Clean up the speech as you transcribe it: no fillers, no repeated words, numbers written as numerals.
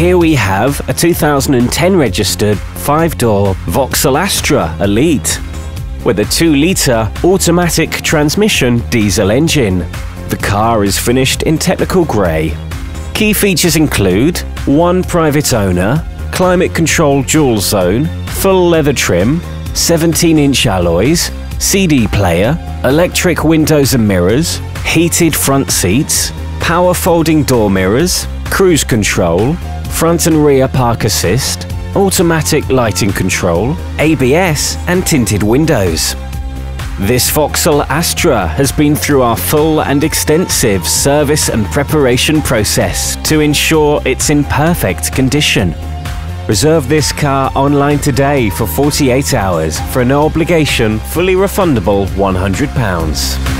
Here we have a 2010 registered 5-door Vauxhall Astra Elite with a 2-litre automatic transmission diesel engine. The car is finished in technical grey. Key features include one private owner, climate control dual zone, full leather trim, 17-inch alloys, CD player, electric windows and mirrors, heated front seats, power folding door mirrors, cruise control, front and rear park assist, automatic lighting control, ABS and tinted windows. This Vauxhall Astra has been through our full and extensive service and preparation process to ensure it's in perfect condition. Reserve this car online today for 48 hours for an obligation fully refundable £100.